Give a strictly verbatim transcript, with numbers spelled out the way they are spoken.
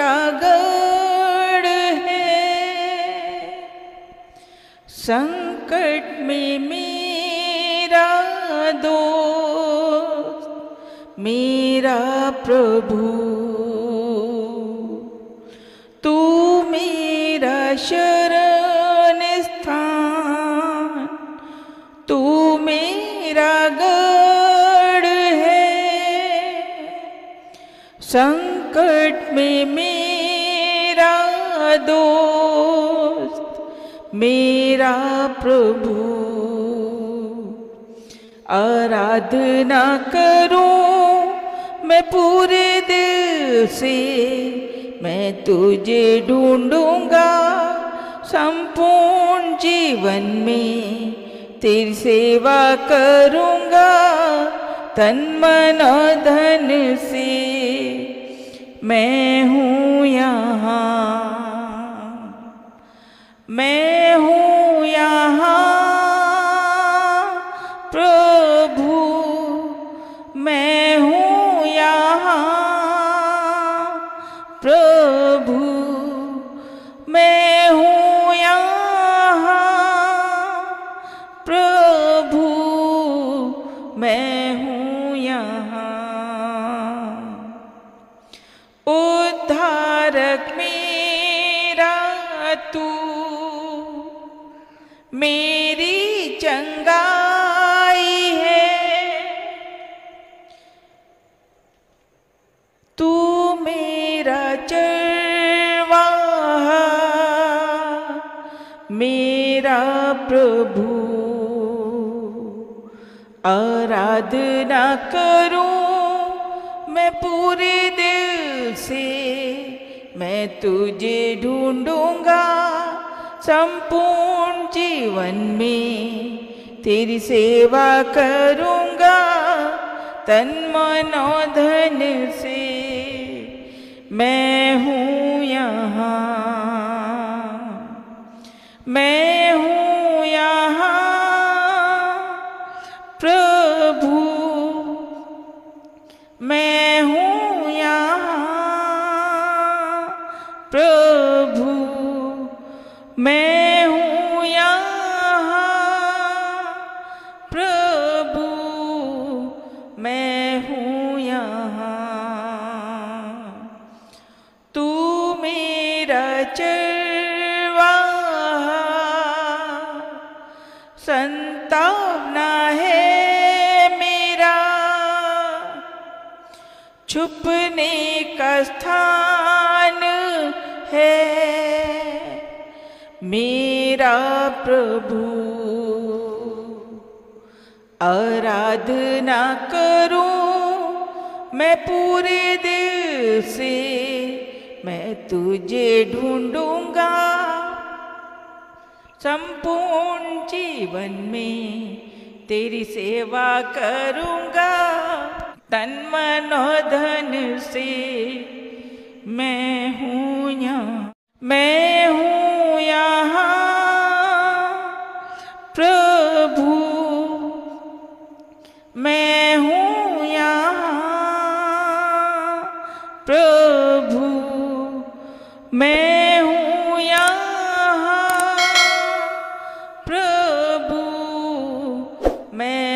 रागड़ है, संकट में मेरा दोस्त मेरा प्रभु। तू मेरा शरण स्थान, तू मेरा गढ़ है, संकट में मेरा दोस्त मेरा प्रभु। आराधना करूं मैं पूरे दिल से, मैं तुझे ढूंढूंगा संपूर्ण जीवन में, तेरी सेवा करूंगा तन मन धन से। मैं हूँ यहाँ, मैं हूँ यहाँ प्रभु, मैं हूँ यहाँ प्रभु, मैं हूँ यहाँ प्रभु, मैं हूँ यहाँ। उद्धारक मेरा तू, मेरी चंगाई है, तू मेरा चरवाहा मेरा प्रभु। आराधना करूं मैं पूरे दिल से, मैं तुझे ढूंढूंगा संपूर्ण जीवन में, तेरी सेवा करूंगा तन मन धन से। मैं हूँ यहाँ, मैं हूँ यहाँ प्रभु, मैं हूँ यहाँ प्रभु, मैं हूँ यहाँ प्रभु, मैं हूँ यहाँ। तू मेरा चरवाहा, संतावना है मेरा, छुपने का स्थान है मेरा प्रभु। आराधना करूं मैं पूरे दिल से, मैं तुझे ढूंढूंगा संपूर्ण जीवन में, तेरी सेवा करूंगा तन मन धन से। मैं हूँ यहाँ, मैं हूँ यहाँ प्रभु, मैं हूँ यहाँ प्रभु, मैं हूँ यहाँ प्रभु, मैं